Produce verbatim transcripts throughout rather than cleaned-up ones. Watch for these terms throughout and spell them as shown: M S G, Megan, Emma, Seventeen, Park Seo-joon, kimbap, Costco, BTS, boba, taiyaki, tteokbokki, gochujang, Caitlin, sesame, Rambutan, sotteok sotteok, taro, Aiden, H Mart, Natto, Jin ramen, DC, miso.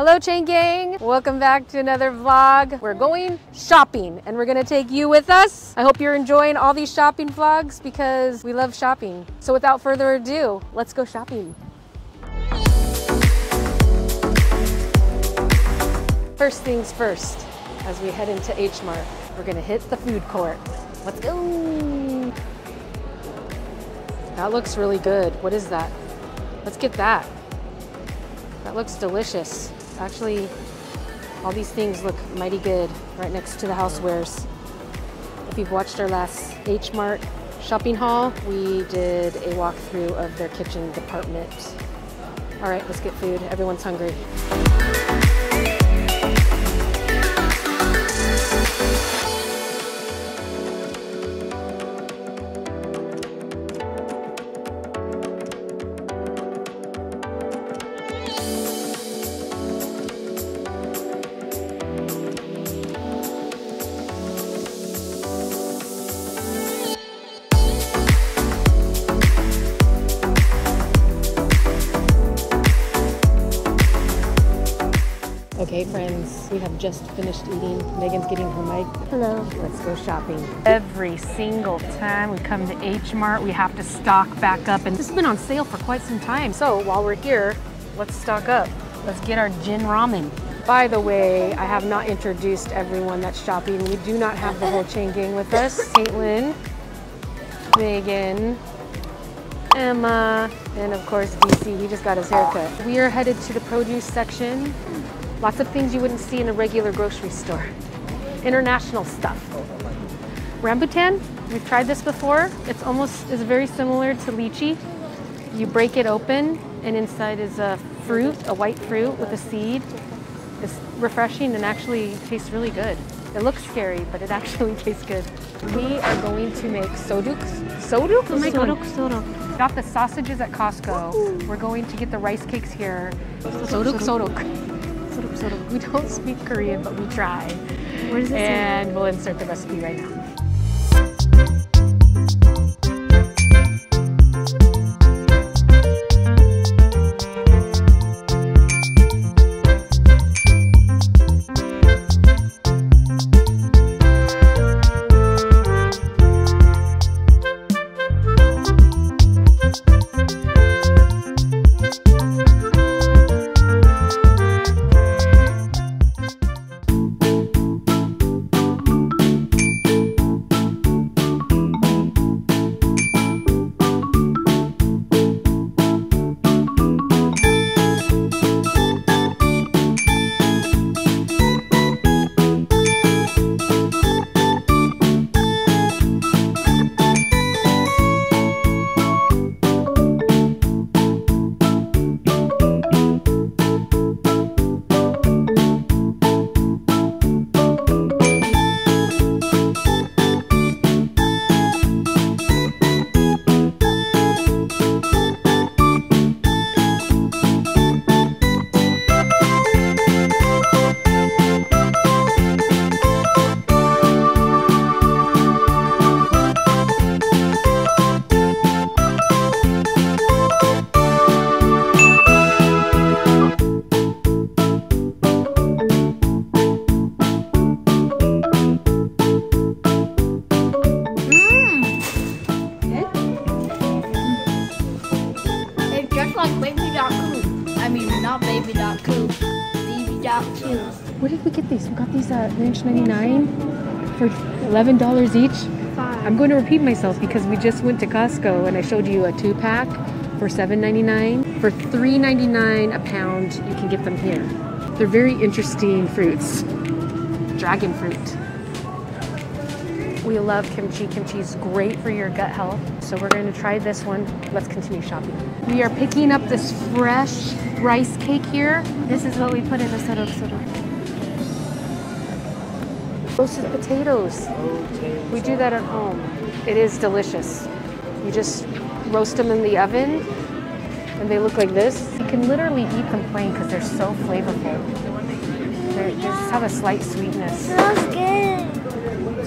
Hello Chain Gang, welcome back to another vlog. We're going shopping and we're gonna take you with us. I hope you're enjoying all these shopping vlogs because we love shopping. So without further ado, let's go shopping. First things first, as we head into H Mart, we're gonna hit the food court. Let's go. That looks really good. What is that? Let's get that. That looks delicious. Actually, all these things look mighty good right next to the housewares. If you've watched our last H Mart shopping haul, we did a walkthrough of their kitchen department. All right, let's get food. Everyone's hungry. Okay friends, we have just finished eating. Megan's getting her mic. Hello. Let's go shopping. Every single time we come to H Mart, we have to stock back up. And this has been on sale for quite some time. So while we're here, let's stock up. Let's get our Jin ramen. By the way, I have not introduced everyone that's shopping. We do not have the whole chain gang with us. Caitlin, Megan, Emma, and of course D C, he just got his haircut. We are headed to the produce section. Lots of things you wouldn't see in a regular grocery store. International stuff. Rambutan, we've tried this before. It's almost is very similar to lychee. You break it open and inside is a fruit, a white fruit with a seed. It's refreshing and actually tastes really good. It looks scary, but it actually tastes good. We are going to make sotteok sotteok. Sotteok sotteok. Got the sausages at Costco. We're going to get the rice cakes here. Sotteok sotteok. We don't speak Korean, but we try. Where does it and say? We'll insert the recipe right now. Where did we get these? We got these at Ranch ninety-nine for eleven dollars each. Five. I'm going to repeat myself because we just went to Costco and I showed you a two pack for seven ninety-nine. For three ninety-nine a pound, you can get them here. They're very interesting fruits. Dragon fruit. We love kimchi. Kimchi is great for your gut health. So we're going to try this one. Let's continue shopping. We are picking up this fresh rice cake here. This is what we put in the sotteok sotteok. Roasted potatoes. We do that at home. It is delicious. You just roast them in the oven and they look like this. You can literally eat them plain because they're so flavorful. They're, they just have a slight sweetness. Smells good.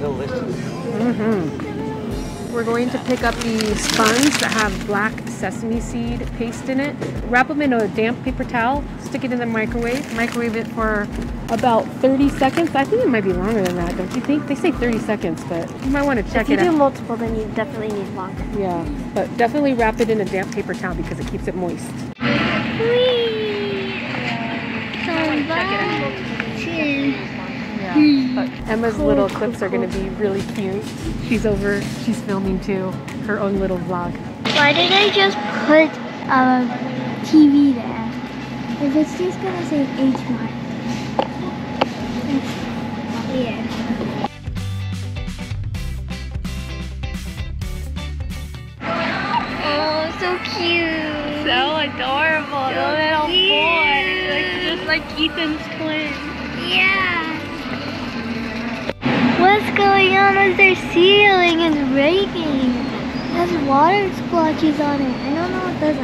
Delicious. Mm-hmm. We're going to pick up the sponge that have black sesame seed paste in it. Wrap them in a damp paper towel, stick it in the microwave. Microwave it for about thirty seconds. I think it might be longer than that, don't you think? They say thirty seconds, but you might want to check it out. If you do multiple, then you definitely need longer. Yeah, but definitely wrap it in a damp paper towel because it keeps it moist. Whee! So yeah, but Emma's cool, little clips cool, are going to be really cute. She's over, she's filming too, her own little vlog. Why did I just put a T V there? If it's just going to say H Mart. Yeah. Oh, so cute. So adorable, so the little cute. boy. Like, just like Ethan's twin. Yeah. What's going on with their ceiling? It's raining. It has water splotches on it. I don't know what those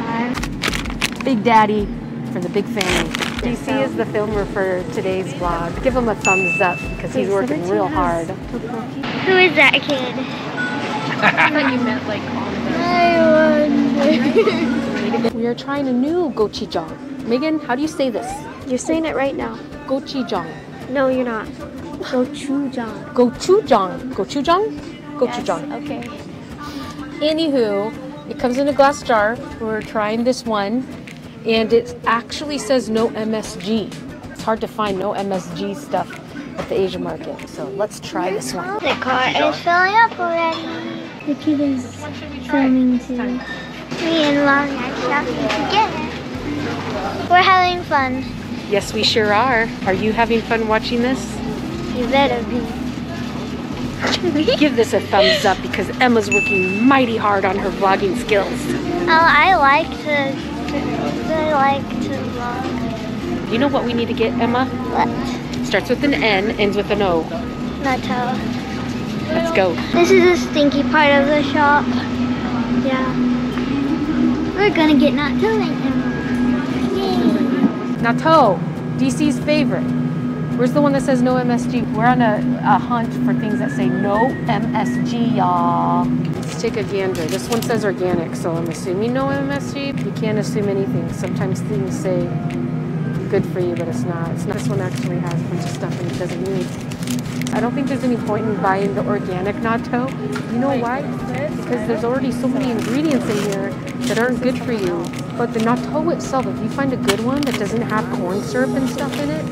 are. Big Daddy from the big family. D C is the filmer for today's vlog. Give him a thumbs up because he's working real hard. Who is that kid? I thought you meant like all of them. We are trying a new gochujang. Megan, how do you say this? You're saying it right now. Gochujang. No, you're not. Gochujang. Gochujang. Gochujang? Gochujang. Yes, okay. Anywho, it comes in a glass jar. We're trying this one. And it actually says no M S G. It's hard to find no M S G stuff at the Asian market. So let's try this one. The car is filling up already. The kid is filming too. Me and Long are shopping together. We're having fun. Yes, we sure are. Are you having fun watching this? You better be. Give this a thumbs up because Emma's working mighty hard on her vlogging skills. Oh, I like to, to I like to vlog. You know what we need to get, Emma? What? Starts with an N, ends with an O. Natto. Let's go. This is the stinky part of the shop. Yeah. We're gonna get natto right now. Yay. Natto, D C's favorite. Where's the one that says no M S G? We're on a, a hunt for things that say no M S G, y'all. Let's take a gander. This one says organic, so I'm assuming no M S G. You can't assume anything. Sometimes things say good for you, but it's not. It's not. This one actually has a bunch of stuff and it doesn't need. I don't think there's any point in buying the organic natto. You know why? Because there's already so many ingredients in here that aren't good for you. But the natto itself, if you find a good one that doesn't have corn syrup and stuff in it,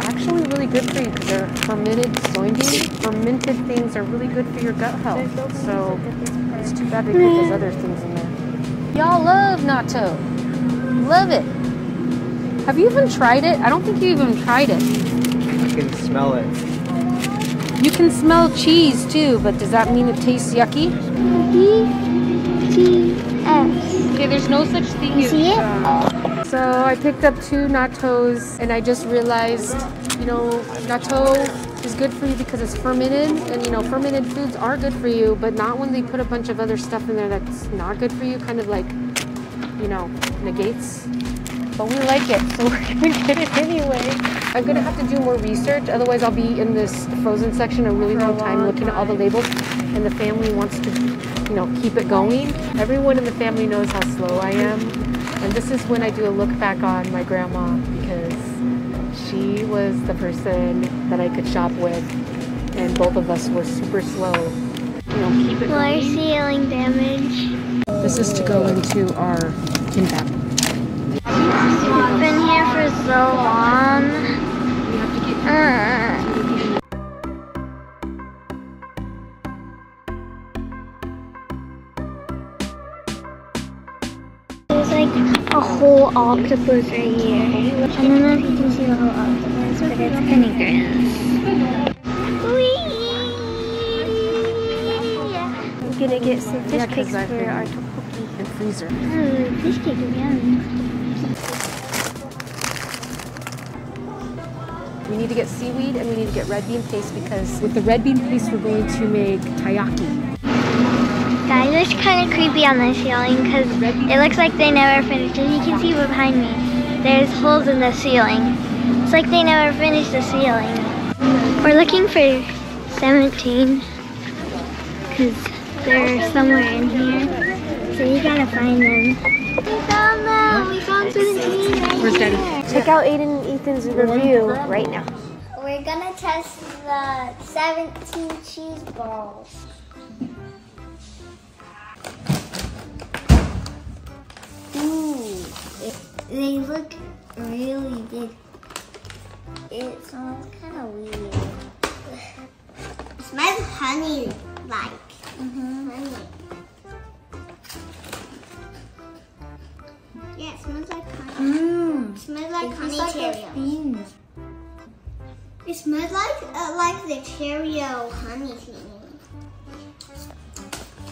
actually really good for you because they're fermented soybeans. Fermented things are really good for your gut health. So it's too bad they put those other things in there. Y'all love natto. Love it. Have you even tried it? I don't think you even tried it. You can smell it. You can smell cheese too, but does that mean it tastes yucky? B T S. Okay, there's no such thing as... See it? So I picked up two nattos and I just realized, you know, natto is good for you because it's fermented and, you know, fermented foods are good for you, but not when they put a bunch of other stuff in there that's not good for you, kind of like, you know, negates. But we like it, so we're gonna get it anyway. I'm gonna have to do more research, otherwise I'll be in this frozen section a really long time looking at all the labels, and the family wants to, you know, keep it going. Everyone in the family knows how slow I am. And this is when I do a look back on my grandma because she was the person that I could shop with and both of us were super slow. You know, keep it going. Floor ceiling damage. This is to go into our kimbap. We've been here for so long. We have to get uh. A whole octopus right here. I don't know if you can see the whole octopus, but it's kind of gross. Whee! I'm gonna get some fish cakes for our tteokbokki. And freezer. Oh, fish cake is yummy. We need to get seaweed and we need to get red bean paste because with the red bean paste we're going to make taiyaki. Guys, it's kind of creepy on the ceiling because it looks like they never finished. As you can see behind me, there's holes in the ceiling. It's like they never finished the ceiling. We're looking for Seventeen because They're somewhere in here. So you gotta find them. We found them! We found Seventeen right here. Check out Aiden and Ethan's review right now. We're gonna test the Seventeen cheese balls. Ooh, it, they look really big. It smells kind of weird. It smells honey-like. Mm-hmm. Honey. Yeah, it smells like honey. Mm. It smells like it honey like beans. It smells like uh, like the Cheerio honey thing.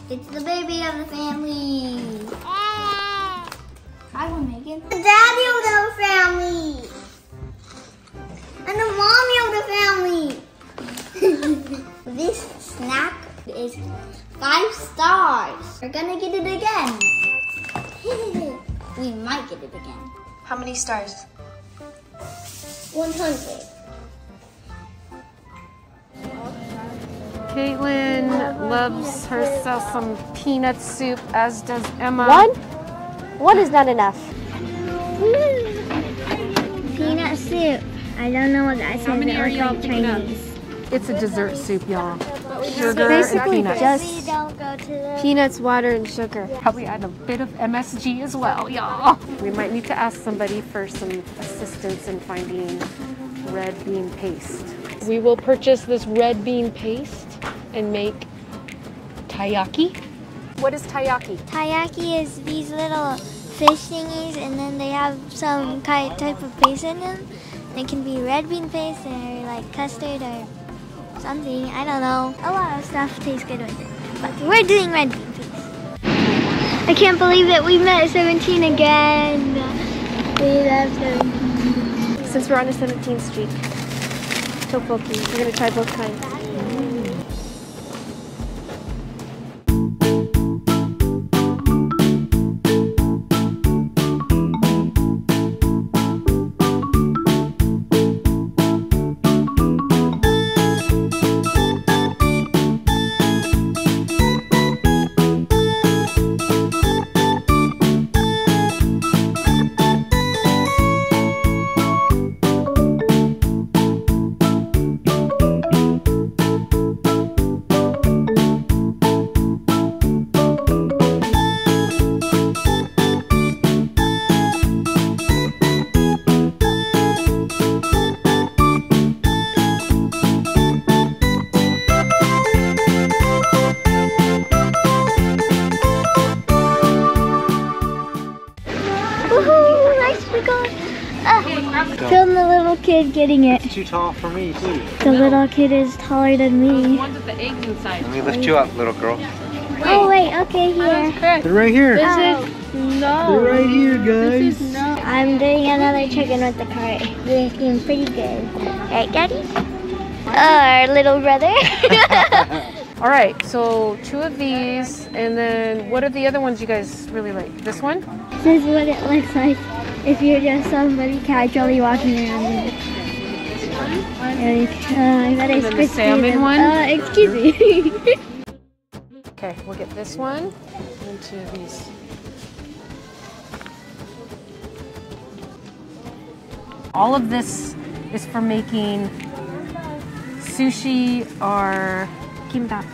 It's the baby of the family. Hey. Try one, Megan. The daddy of the family. And the mommy of the family. This snack is five stars. We're gonna get it again. We might get it again. How many stars? one hundred. Caitlin loves herself some peanut soup, as does Emma. One? One is not enough. Peanut soup. I don't know what that says. How many are y'all picking up? It's a dessert soup, y'all. Sugar basically and peanuts. Just peanuts, water, and sugar. Probably add a bit of M S G as well, y'all. We might need to ask somebody for some assistance in finding red bean paste. We will purchase this red bean paste and make taiyaki. What is taiyaki? Taiyaki is these little fish thingies, and then they have some kind type of paste in them. It can be red bean paste or like custard or something. I don't know. A lot of stuff tastes good with it, but we're doing red bean paste. I can't believe that we met Seventeen again. We love Seventeen. Since we're on a Seventeen streak, tteokbokki. We're gonna try both kinds. Film the little kid getting it. It's too tall for me, too. The little kid is taller than me. Let me lift you up, little girl. Oh, wait, okay, here. They're right here. This is no. They're right here, guys. This is no. I'm doing another chicken with the cart. You're doing pretty good. Right, Daddy? Our little brother. All right, so two of these, and then what are the other ones you guys really like? This one? This is what it looks like if you're just somebody casually walking around with it. And, uh, I got a the salmon one? Uh, excuse me. Okay, we'll get this one and two of these. All of this is for making sushi or kimbap.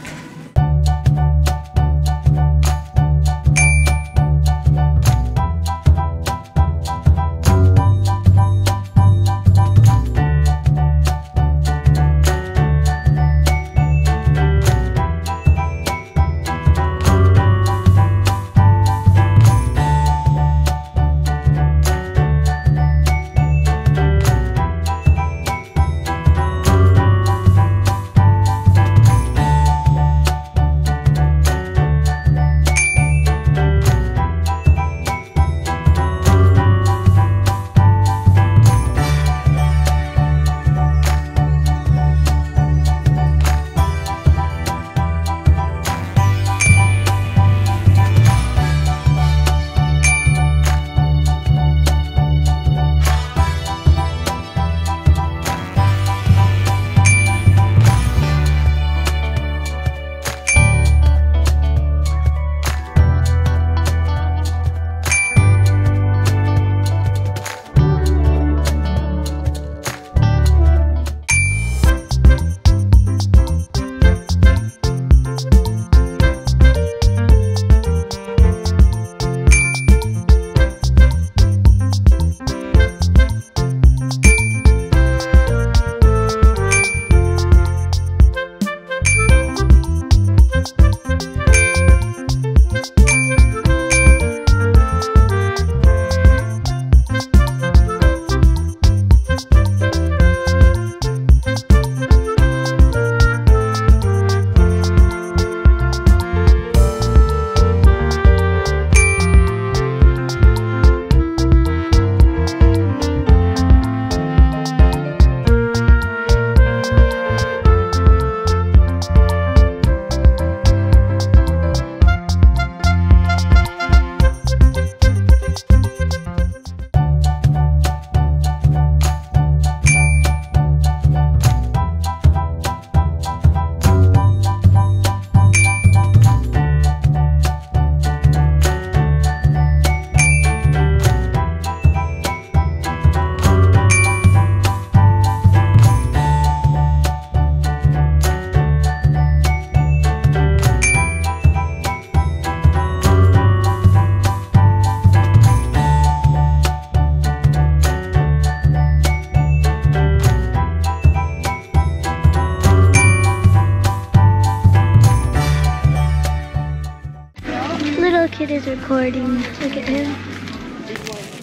kid is recording. Look at him.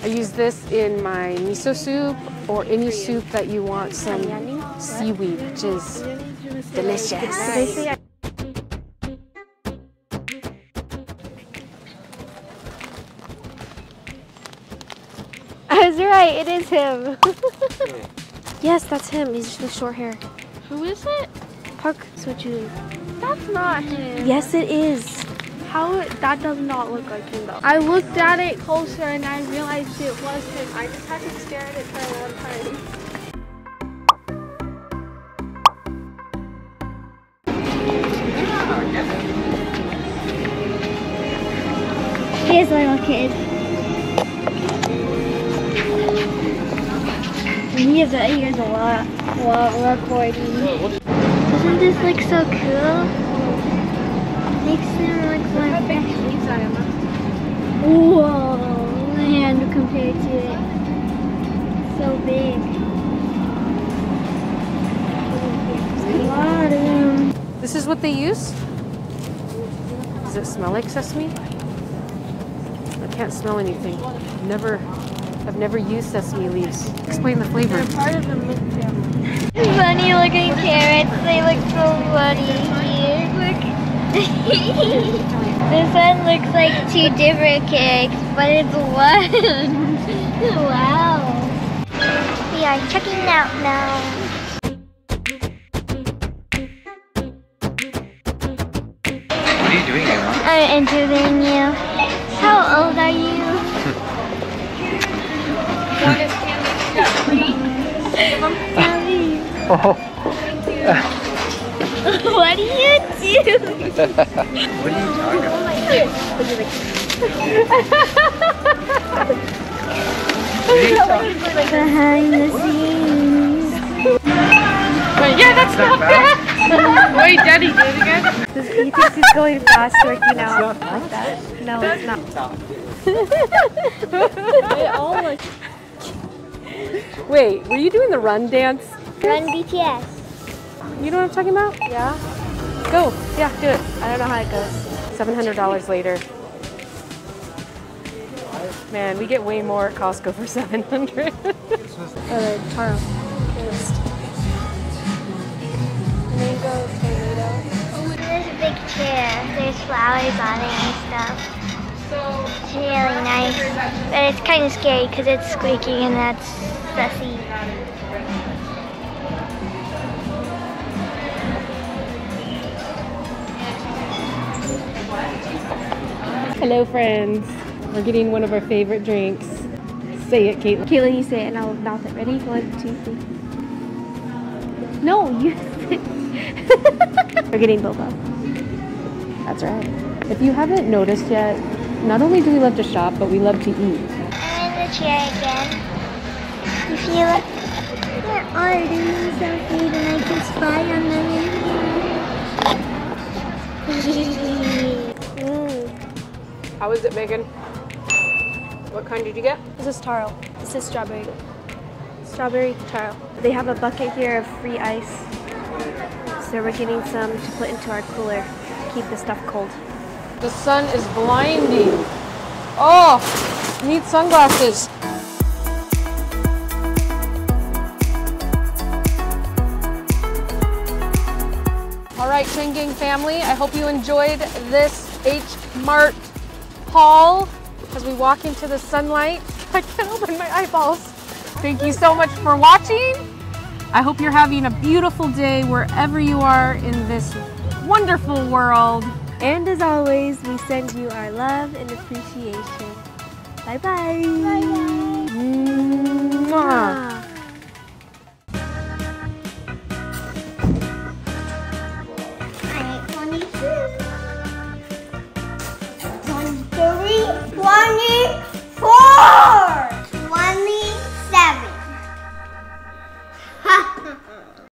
I use this in my miso soup or any soup that you want some seaweed, which is delicious. I was right, it is him. Yes, that's him. He's just with short hair. Who is it? Park Seo-joon. That's not him. Yes, it is. How? That does not look like him though. I looked at it closer and I realized it was him. I just had to stare at it for a long time. Here's little kid. He is he hears a lot while recording. Isn't this like so cool? Makes him like look how big these are. Whoa, man, compared to it. It's so big. There's a lot of them. This is what they use? Does it smell like sesame? I can't smell anything. Never. I've never used sesame leaves. Explain the flavor. They're part of the milk family. Funny looking carrots. They look so funny here. Look. This one looks like two different carrots, but it's one. Wow. We are checking out now. What are you doing, Emma? I'm interviewing you. How old are you? Oh. What do you do? What are you talking about? Behind the scenes. Yeah, that's is not that bad. Wait, Daddy, do it again. Does he thinks he's going fast working out like that? No, it's not. It all looks. Wait, were you doing the run dance? Run B T S. You know what I'm talking about? Yeah. Go. Yeah, do it. I don't know how it goes. seven hundred dollars later. Man, we get way more at Costco for seven hundred dollars. uh, taro. Mango, tomato. There's a big chair. There's flowers on it and stuff. It's really nice. But it's kind of scary because it's squeaky and that's sussy. Hello friends, we're getting one of our favorite drinks. Say it, Caitlin. Caitlin, you say it and I'll mouth it. Ready? One, two, three. No, you say it. We're getting boba. That's right. If you haven't noticed yet, not only do we love to shop, but we love to eat. I'm in the chair again. If you look, there are things I eat and I can spy on them. mm. How is it, Megan? What kind did you get? This is taro. This is strawberry. Strawberry taro. They have a bucket here of free ice. So we're getting some to put into our cooler to keep the stuff cold. The sun is blinding. Oh, need sunglasses. All right, Train Gang family, I hope you enjoyed this H Mart haul as we walk into the sunlight. I can't open my eyeballs. Thank you so much for watching. I hope you're having a beautiful day wherever you are in this wonderful world. And as always, we send you our love and appreciation. Bye-bye. Bye-bye. Mwah.